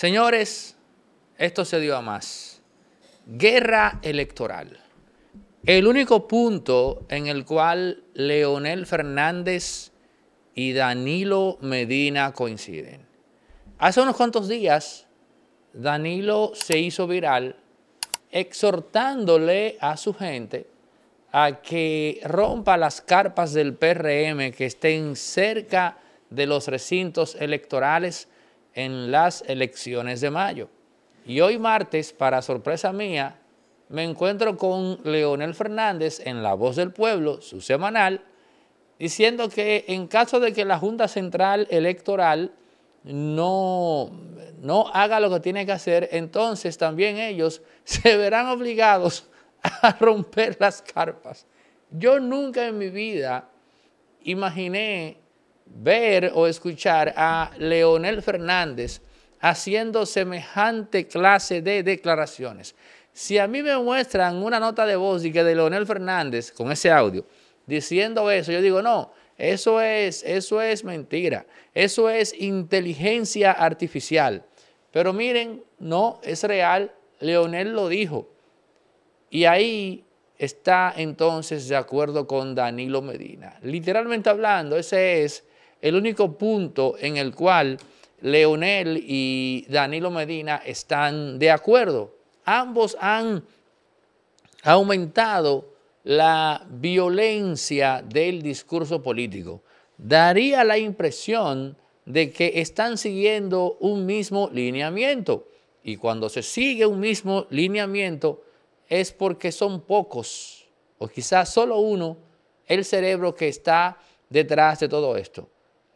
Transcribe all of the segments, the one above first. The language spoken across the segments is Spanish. Señores, esto se dio a más. Guerra electoral. El único punto en el cual Leonel Fernández y Danilo Medina coinciden. Hace unos cuantos días, Danilo se hizo viral exhortándole a su gente a que rompa las carpas del PRM que estén cerca de los recintos electorales en las elecciones de mayo. Y hoy martes, para sorpresa mía, me encuentro con Leonel Fernández en La Voz del Pueblo, su semanal, diciendo que en caso de que la Junta Central Electoral no haga lo que tiene que hacer, entonces también ellos se verán obligados a romper las carpas. Yo nunca en mi vida imaginé ver o escuchar a Leonel Fernández haciendo semejante clase de declaraciones. Si a mí me muestran una nota de voz y que de Leonel Fernández con ese audio diciendo eso, yo digo no, eso es mentira, eso es inteligencia artificial. Pero miren, no, es real, Leonel lo dijo. Y ahí está entonces de acuerdo con Danilo Medina. Literalmente hablando, ese es el único punto en el cual Leonel y Danilo Medina están de acuerdo. Ambos han aumentado la violencia del discurso político. Daría la impresión de que están siguiendo un mismo lineamiento. Y cuando se sigue un mismo lineamiento, es porque son pocos, o quizás solo uno, el cerebro que está detrás de todo esto.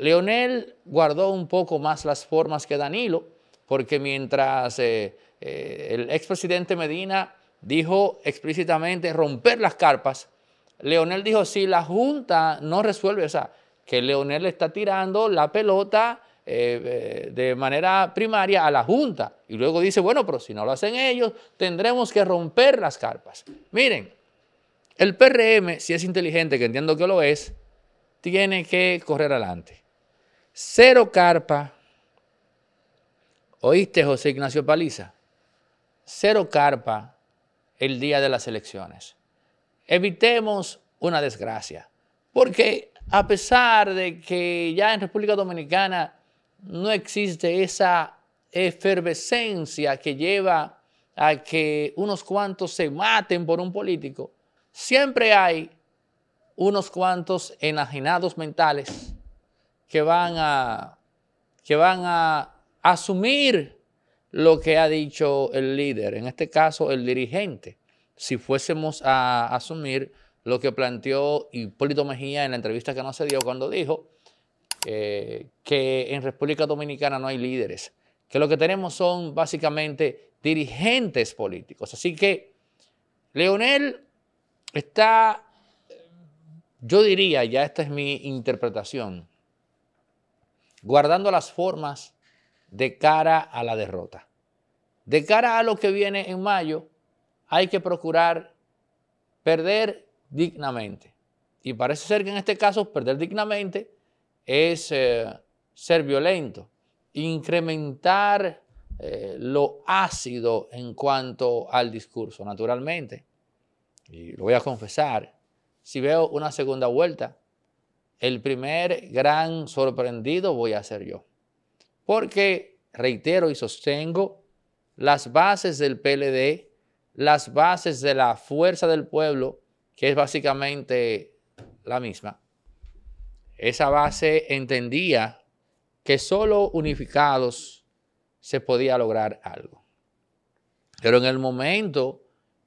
Leonel guardó un poco más las formas que Danilo, porque mientras el expresidente Medina dijo explícitamente romper las carpas, Leonel dijo si la Junta no resuelve, o sea, que Leonel le está tirando la pelota de manera primaria a la Junta, y luego dice, bueno, pero si no lo hacen ellos, tendremos que romper las carpas. Miren, el PRM, si es inteligente, que entiendo que lo es, tiene que correr adelante. Cero carpa, ¿oíste, José Ignacio Paliza? Cero carpa el día de las elecciones. Evitemos una desgracia, porque a pesar de que ya en República Dominicana no existe esa efervescencia que lleva a que unos cuantos se maten por un político, siempre hay unos cuantos enajenados mentales que van a asumir lo que ha dicho el líder, en este caso el dirigente. Si fuésemos a asumir lo que planteó Hipólito Mejía en la entrevista que no se dio cuando dijo que en República Dominicana no hay líderes, que lo que tenemos son básicamente dirigentes políticos. Así que Leonel está, yo diría, ya esta es mi interpretación, guardando las formas de cara a la derrota. De cara a lo que viene en mayo, hay que procurar perder dignamente. Y parece ser que en este caso perder dignamente es ser violento, incrementar lo ácido en cuanto al discurso. Naturalmente, y lo voy a confesar, si veo una segunda vuelta, el primer gran sorprendido voy a ser yo. Porque, reitero y sostengo, las bases del PLD, las bases de la Fuerza del Pueblo, que es básicamente la misma, esa base entendía que solo unificados se podía lograr algo. Pero en el momento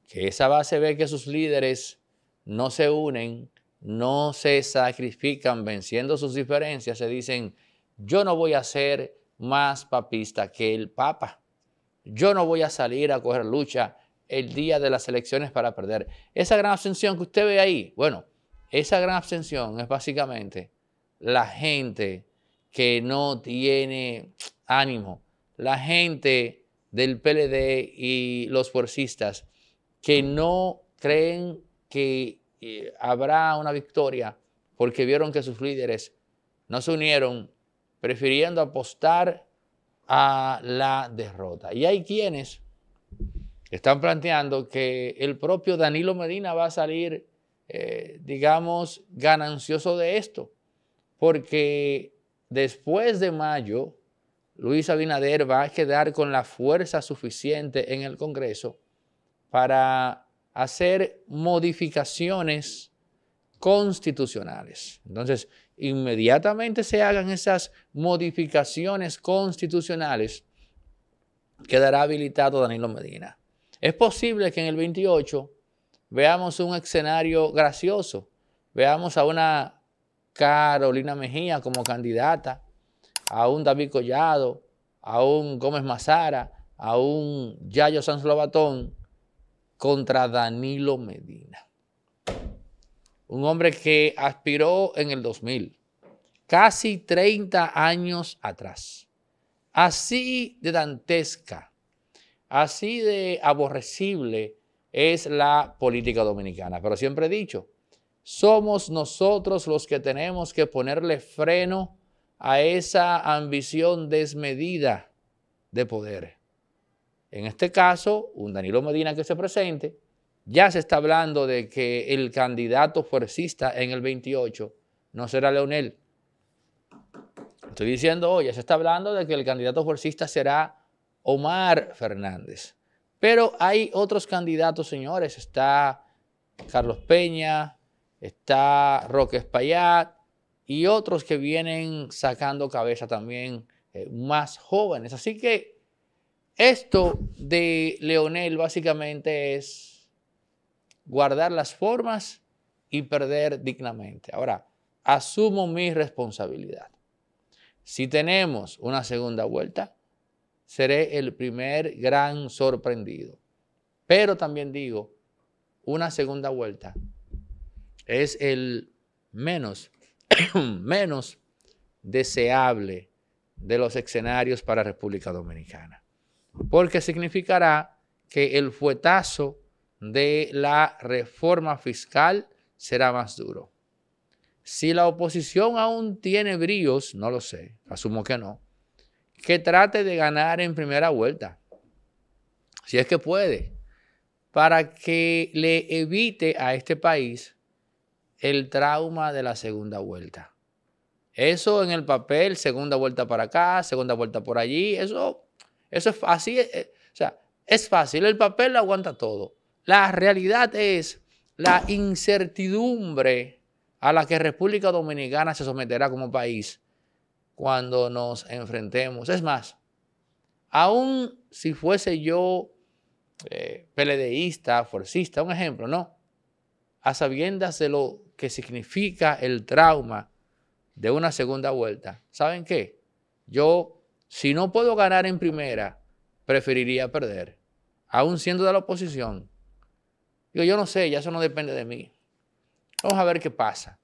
que esa base ve que sus líderes no se unen, no se sacrifican venciendo sus diferencias, se dicen, yo no voy a ser más papista que el Papa. Yo no voy a salir a coger lucha el día de las elecciones para perder. Esa gran abstención que usted ve ahí, bueno, esa gran abstención es básicamente la gente que no tiene ánimo, la gente del PLD y los fuercistas que no creen que habrá una victoria porque vieron que sus líderes no se unieron, prefiriendo apostar a la derrota. Y hay quienes están planteando que el propio Danilo Medina va a salir, digamos, ganancioso de esto, porque después de mayo, Luis Abinader va a quedar con la fuerza suficiente en el Congreso para hacer modificaciones constitucionales. Entonces, inmediatamente se hagan esas modificaciones constitucionales, quedará habilitado Danilo Medina. Es posible que en el 28 veamos un escenario gracioso, veamos a una Carolina Mejía como candidata, a un David Collado, a un Gómez Mazara, a un Yayo Sanz Lovatón contra Danilo Medina. Un hombre que aspiró en el 2000, casi 30 años atrás. Así de dantesca, así de aborrecible es la política dominicana. Pero siempre he dicho, somos nosotros los que tenemos que ponerle freno a esa ambición desmedida de poder. En este caso, un Danilo Medina que se presente. Ya se está hablando de que el candidato fuercista en el 28 no será Leonel. Estoy diciendo hoy, ya se está hablando de que el candidato fuercista será Omar Fernández. Pero hay otros candidatos, señores. Está Carlos Peña, está Roque Espaillat y otros que vienen sacando cabeza también, más jóvenes. Así que esto de Leonel básicamente es guardar las formas y perder dignamente. Ahora, asumo mi responsabilidad. Si tenemos una segunda vuelta, seré el primer gran sorprendido. Pero también digo, una segunda vuelta es el menos deseable de los escenarios para República Dominicana. Porque significará que el fuetazo de la reforma fiscal será más duro. Si la oposición aún tiene bríos, no lo sé, asumo que no, que trate de ganar en primera vuelta, si es que puede, para que le evite a este país el trauma de la segunda vuelta. Eso en el papel, segunda vuelta para acá, segunda vuelta por allí, eso es así, o sea, es fácil, el papel lo aguanta todo. La realidad es la incertidumbre a la que República Dominicana se someterá como país cuando nos enfrentemos. Es más, aún si fuese yo PLDista, fuercista, un ejemplo, ¿no? A sabiendas de lo que significa el trauma de una segunda vuelta, ¿saben qué? Yo, si no puedo ganar en primera, preferiría perder, aún siendo de la oposición. Digo, yo no sé, ya eso no depende de mí. Vamos a ver qué pasa.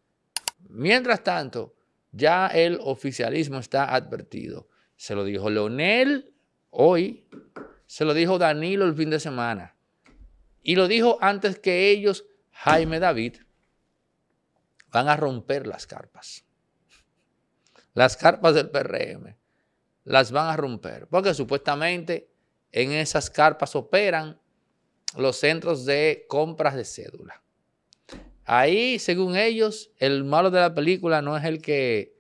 Mientras tanto, ya el oficialismo está advertido. Se lo dijo Leonel hoy, se lo dijo Danilo el fin de semana y lo dijo antes que ellos Jaime David. Van a romper las carpas del PRM, las van a romper porque supuestamente en esas carpas operan los centros de compras de cédula. Ahí, según ellos, el malo de la película no es el que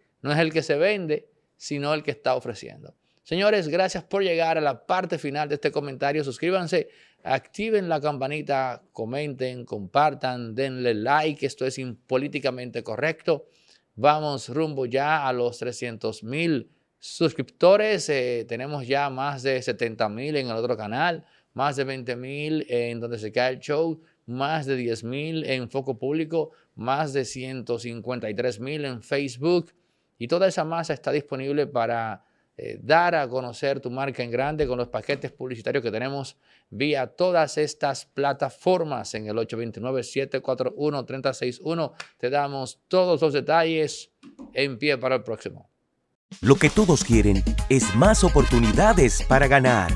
se vende, sino el que está ofreciendo. Señores, gracias por llegar a la parte final de este comentario. Suscríbanse, activen la campanita, comenten, compartan, denle like. Esto es políticamente correcto. Vamos rumbo ya a los 300,000 suscriptores. Tenemos ya más de 70,000 en el otro canal. Más de 20,000 en Donde se cae el show, más de 10,000 en Foco Público, más de 153,000 en Facebook. Y toda esa masa está disponible para dar a conocer tu marca en grande con los paquetes publicitarios que tenemos vía todas estas plataformas. En el 829-741-361 te damos todos los detalles en pie para el próximo. Lo que todos quieren es más oportunidades para ganar.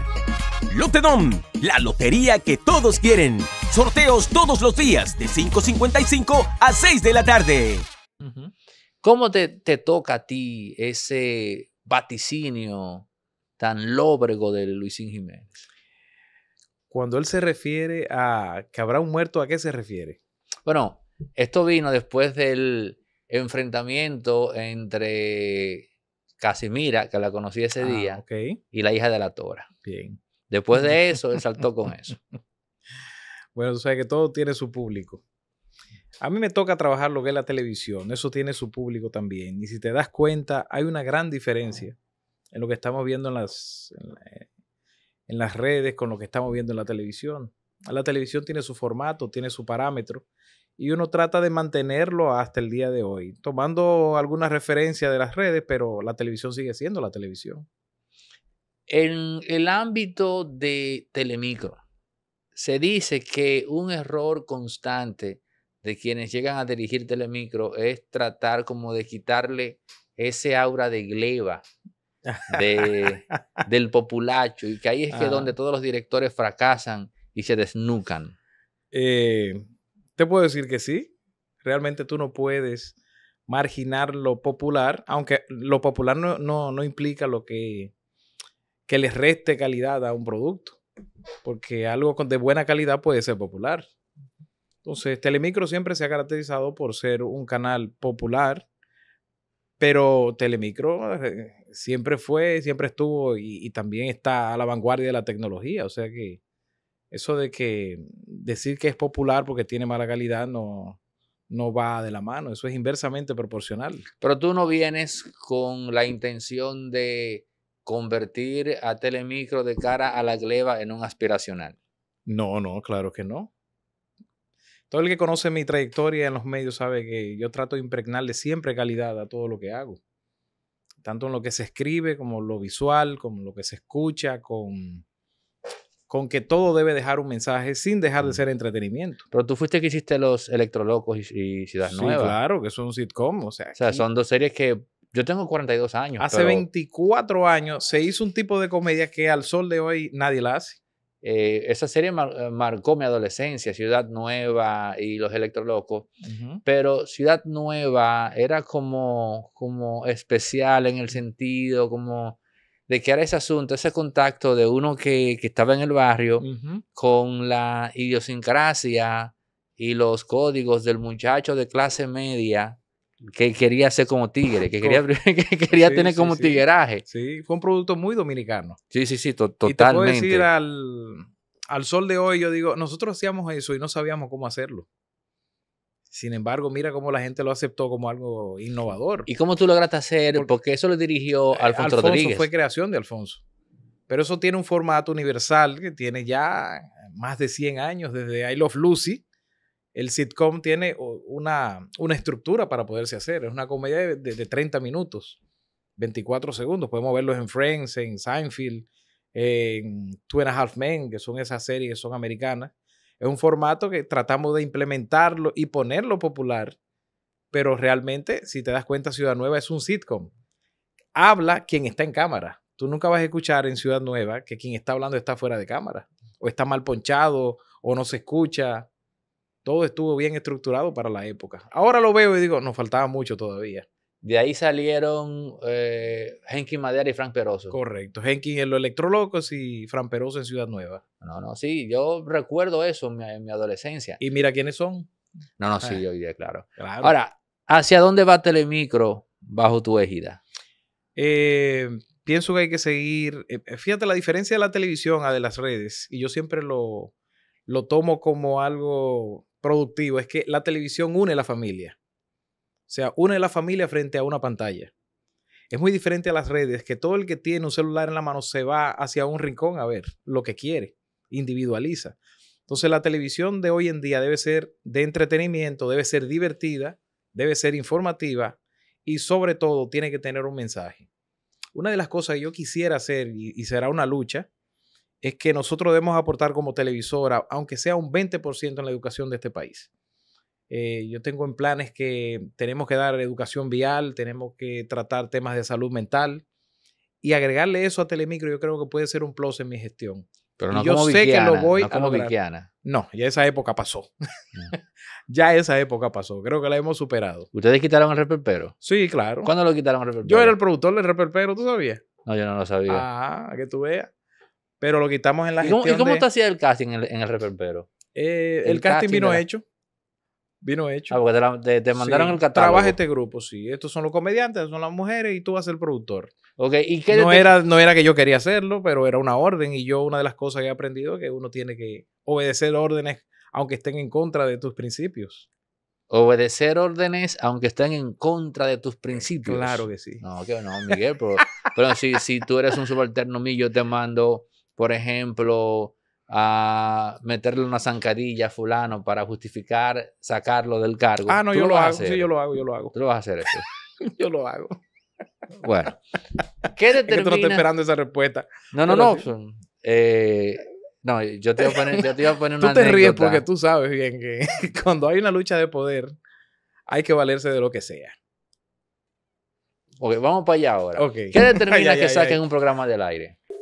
Lotedon, la lotería que todos quieren. Sorteos todos los días de 5:55 a 6 de la tarde. ¿Cómo te toca a ti ese vaticinio tan lóbrego de Luisín Jiménez. Cuando él se refiere a que habrá un muerto, ¿a qué se refiere? Bueno, esto vino después del enfrentamiento entre Casimira, que la conocí ese día, y la hija de la Tora. Bien. Después de eso, él saltó con eso. Bueno, tú sabes que todo tiene su público. A mí me toca trabajar lo que es la televisión. Eso tiene su público también. Y si te das cuenta, hay una gran diferencia en lo que estamos viendo en las redes con lo que estamos viendo en la televisión. La televisión tiene su formato, tiene su parámetro. Y uno trata de mantenerlo hasta el día de hoy, tomando alguna referencia de las redes, pero la televisión sigue siendo la televisión. En el ámbito de Telemicro, se dice que un error constante de quienes llegan a dirigir Telemicro es tratar como de quitarle ese aura de gleba del populacho, y que ahí es que donde todos los directores fracasan y se desnucan. Te puedo decir que sí. Realmente tú no puedes marginar lo popular, aunque lo popular no implica lo que les reste calidad a un producto, porque algo de buena calidad puede ser popular. Entonces, Telemicro siempre se ha caracterizado por ser un canal popular, pero Telemicro siempre fue, siempre estuvo y también está a la vanguardia de la tecnología. O sea que eso de que decir que es popular porque tiene mala calidad no va de la mano. Eso es inversamente proporcional. Pero tú no vienes con la intención de convertir a Telemicro de cara a la gleba en un aspiracional. No, claro que no. Todo el que conoce mi trayectoria en los medios sabe que yo trato de impregnarle siempre calidad a todo lo que hago. Tanto en lo que se escribe, como lo visual, como lo que se escucha, con que todo debe dejar un mensaje sin dejar de ser entretenimiento. Pero tú fuiste que hiciste Los Electrolocos y Ciudad Nueva. Sí, claro, que son un sitcom. O sea, son dos series que... Yo tengo 42 años. Hace 24 años se hizo un tipo de comedia que al sol de hoy nadie la hace. Esa serie marcó mi adolescencia, Ciudad Nueva y Los Electrolocos. Pero Ciudad Nueva era como especial en el sentido como de que era ese asunto, ese contacto de uno que estaba en el barrio con la idiosincrasia y los códigos del muchacho de clase media que quería ser como tigre, que quería tener tigueraje. Sí, fue un producto muy dominicano. Sí, totalmente. Y te puedo decir, al sol de hoy, yo digo, nosotros hacíamos eso y no sabíamos cómo hacerlo. Sin embargo, mira cómo la gente lo aceptó como algo innovador. ¿Y cómo tú lograste hacer? Porque eso lo dirigió Alfonso Rodríguez. Alfonso fue creación de Alfonso. Pero eso tiene un formato universal que tiene ya más de 100 años, desde I Love Lucy. El sitcom tiene una estructura para poderse hacer. Es una comedia de 30 minutos, 24 segundos. Podemos verlos en Friends, en Seinfeld, en Two and a Half Men, que son esas series que son americanas. Es un formato que tratamos de implementarlo y ponerlo popular. Pero realmente, si te das cuenta, Ciudad Nueva es un sitcom. Habla quien está en cámara. Tú nunca vas a escuchar en Ciudad Nueva que quien está hablando está fuera de cámara. O está mal ponchado, o no se escucha. Todo estuvo bien estructurado para la época. Ahora lo veo y digo, nos faltaba mucho todavía. De ahí salieron Henkin Madera y Frank Peroso. Correcto. Henkin en Los Electrolocos y Frank Peroso en Ciudad Nueva. No, sí. Yo recuerdo eso en mi adolescencia. Y mira quiénes son. Sí, hoy día, claro. Ahora, ¿hacia dónde va Telemicro bajo tu égida? Pienso que hay que seguir... Fíjate la diferencia de la televisión a de las redes. Y yo siempre lo tomo como algo productivo. Es que la televisión une la familia. O sea, une la familia frente a una pantalla. Es muy diferente a las redes, que todo el que tiene un celular en la mano se va hacia un rincón a ver lo que quiere, individualiza. Entonces la televisión de hoy en día debe ser de entretenimiento, debe ser divertida, debe ser informativa y sobre todo tiene que tener un mensaje. Una de las cosas que yo quisiera hacer, y será una lucha, es que nosotros debemos aportar como televisora, aunque sea un 20% en la educación de este país. Yo tengo en planes que tenemos que dar educación vial, tenemos que tratar temas de salud mental, y agregarle eso a Telemicro yo creo que puede ser un plus en mi gestión. Pero no, yo como sé Vickiana, que lo voy no como a lograr. Vickiana. No, ya esa época pasó. No. Ya esa época pasó. Creo que la hemos superado. ¿Ustedes quitaron el reperpero? Sí, claro. ¿Cuándo lo quitaron el reperpero? Yo era el productor del reperpero, ¿tú sabías? No, yo no lo sabía. Ah, que tú veas. Pero lo quitamos en la gestión. ¿Y cómo te hacía el casting en el reperpero? El casting vino hecho. Vino hecho. Ah, porque te mandaron el catálogo. Trabaja este grupo, sí. Estos son los comediantes, son las mujeres y tú vas a ser el productor. Ok, ¿y qué? No era que yo quería hacerlo, pero era una orden. Y yo, una de las cosas que he aprendido es que uno tiene que obedecer órdenes aunque estén en contra de tus principios. Obedecer órdenes aunque estén en contra de tus principios. Claro que sí. No, que no, Miguel, pero si tú eres un subalterno mío, yo te mando, por ejemplo, a meterle una zancadilla a fulano para justificar sacarlo del cargo. Ah, no, yo lo hago. Tú lo vas a hacer eso. Yo lo hago. Bueno. ¿Qué determina? Es que tú no estás esperando esa respuesta. No. No, yo te iba a poner una anécdota. Tú te ríes porque tú sabes bien que cuando hay una lucha de poder hay que valerse de lo que sea. Ok, vamos para allá ahora. Okay. ¿Qué determina que saquen un programa del aire?